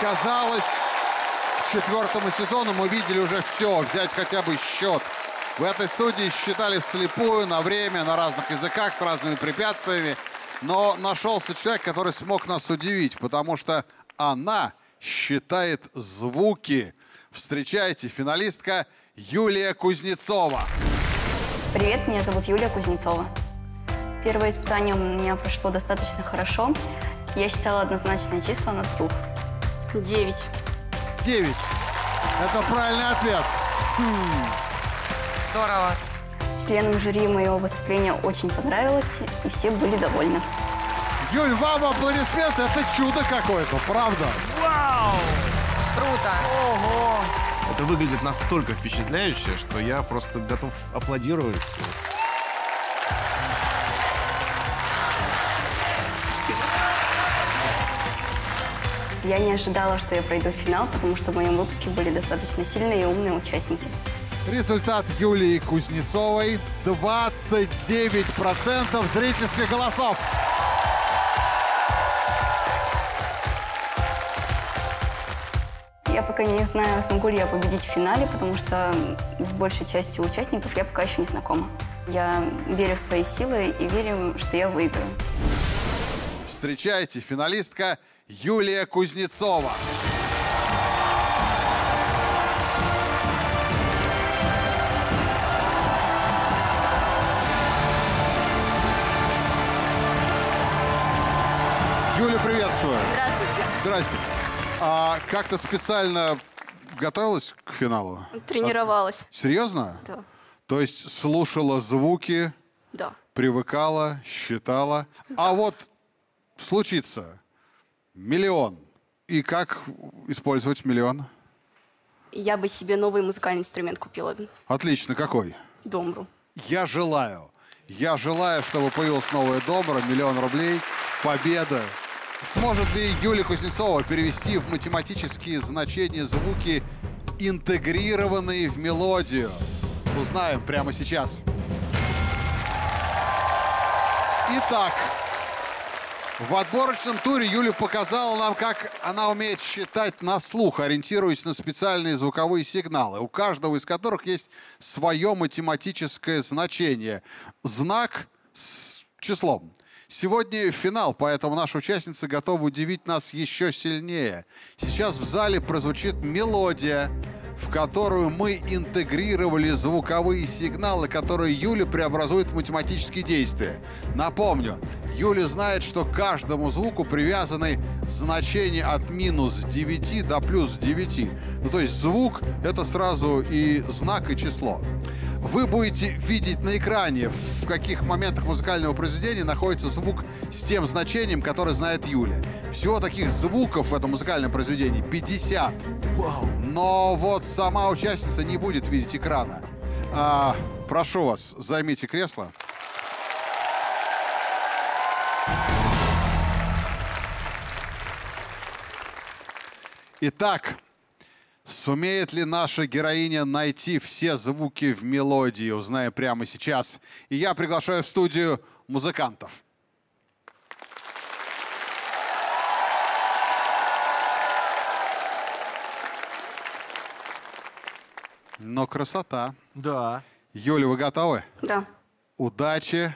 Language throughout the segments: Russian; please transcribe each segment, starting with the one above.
казалось, к четвертому сезону мы видели уже все. Взять хотя бы счет. В этой студии считали вслепую, на время, на разных языках, с разными препятствиями. Но нашелся человек, который смог нас удивить, потому что она считает звуки. Встречайте, финалистка Юлия Кузнецова. Привет, меня зовут Юлия Кузнецова. Первое испытание у меня прошло достаточно хорошо. Я считала однозначные числа на слух. 9. 9. Это правильный ответ. Здорово. Членам жюри моего выступления очень понравилось, и все были довольны. Юль, вам аплодисменты, это чудо какое-то, правда? Вау! Круто! Ого! Это выглядит настолько впечатляюще, что я просто готов аплодировать. Спасибо. Я не ожидала, что я пройду в финал, потому что в моем выпуске были достаточно сильные и умные участники. Результат Юлии Кузнецовой – 29% зрительских голосов. Я пока не знаю, смогу ли я победить в финале, потому что с большей частью участников я пока еще не знакома. Я верю в свои силы и верю, что я выиграю. Встречайте, финалистка Юлия Кузнецова. Юля, приветствую. Здравствуйте. Здрасте. А как-то специально готовилась к финалу? Тренировалась. Серьезно? Да. То есть слушала звуки, да, привыкала, считала. Да. А вот случится миллион. И как использовать миллион? Я бы себе новый музыкальный инструмент купила. Отлично. Какой? Домбру. Я желаю. Я желаю, чтобы появилась новая домбра, $1 миллион, победа. Сможет ли Юлия Кузнецова перевести в математические значения звуки, интегрированные в мелодию? Узнаем прямо сейчас. Итак, в отборочном туре Юля показала нам, как она умеет считать на слух, ориентируясь на специальные звуковые сигналы, у каждого из которых есть свое математическое значение. Знак с числом. Сегодня финал, поэтому наши участницы готовы удивить нас еще сильнее. Сейчас в зале прозвучит мелодия, в которую мы интегрировали звуковые сигналы, которые Юля преобразует в математические действия. Напомню, Юля знает, что к каждому звуку привязаны значения от -9 до +9. Ну, то есть звук — это сразу и знак, и число. Вы будете видеть на экране, в каких моментах музыкального произведения находится звук с тем значением, которое знает Юля. Всего таких звуков в этом музыкальном произведении 50. Но вот сама участница не будет видеть экрана. Прошу вас, займите кресло. Итак, сумеет ли наша героиня найти все звуки в мелодии, узнаем прямо сейчас. И я приглашаю в студию музыкантов. Но красота. Да. Юля, вы готовы? Да. Удачи.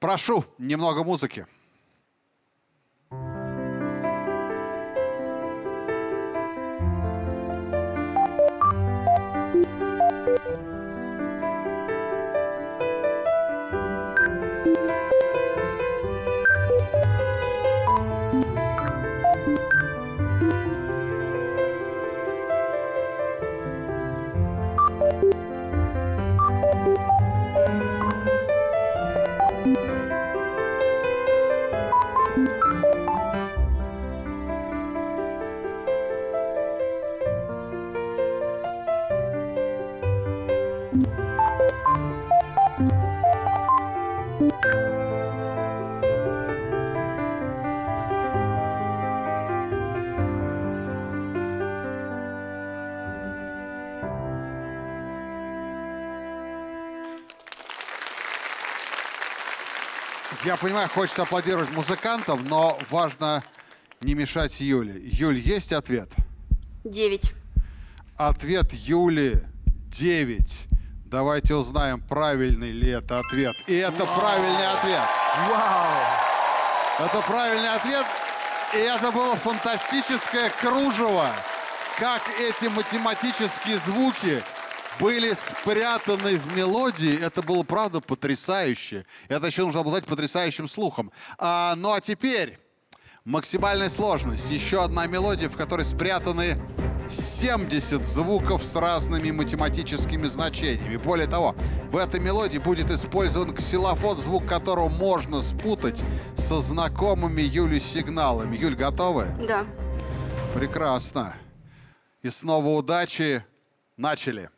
Прошу, немного музыки. Я понимаю, хочется аплодировать музыкантам, но важно не мешать Юле. Юль, есть ответ? 9. Ответ Юли 9. Давайте узнаем, правильный ли это ответ. И это правильный ответ. Вау! Это правильный ответ. И это было фантастическое кружево. Как эти математические звуки были спрятаны в мелодии. Это было, правда, потрясающе. Это еще нужно обладать потрясающим слухом. Ну а теперь максимальная сложность. Еще одна мелодия, в которой спрятаны 70 звуков с разными математическими значениями. Более того, в этой мелодии будет использован ксилофон, звук которого можно спутать со знакомыми Юле сигналами. Юль, готовы? Да. Прекрасно. И снова удачи. Начали.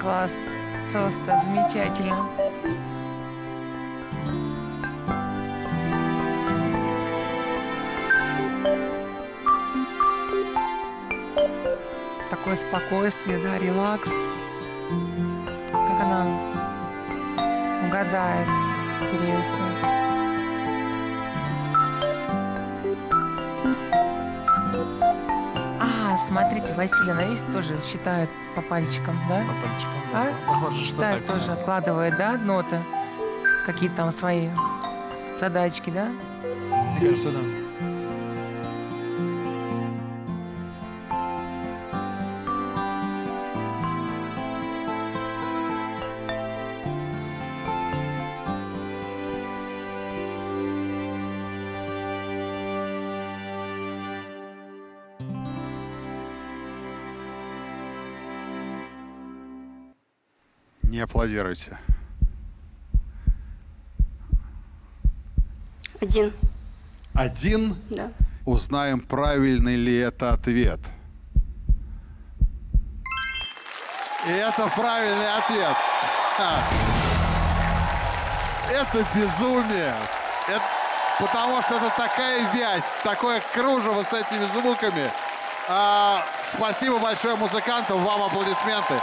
Класс, просто замечательно. Такое спокойствие, да, релакс. Как она угадает, интересно. Смотрите, Василий, наверное, тоже считает по пальчикам, да? По пальчикам, да. Похоже, считает что тоже, откладывает, да, ноты? Какие-то там свои задачки, да? Мне кажется, да. Не аплодируйте. 1. 1? Да. Узнаем, правильный ли это ответ. И это правильный ответ. Это безумие. Потому что это такая вязь, такое кружево с этими звуками. Спасибо большое музыкантам, вам аплодисменты.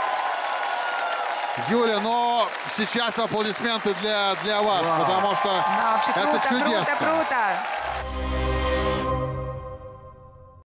Юля, но сейчас аплодисменты для вас, потому что это круто, чудесно. Круто, круто.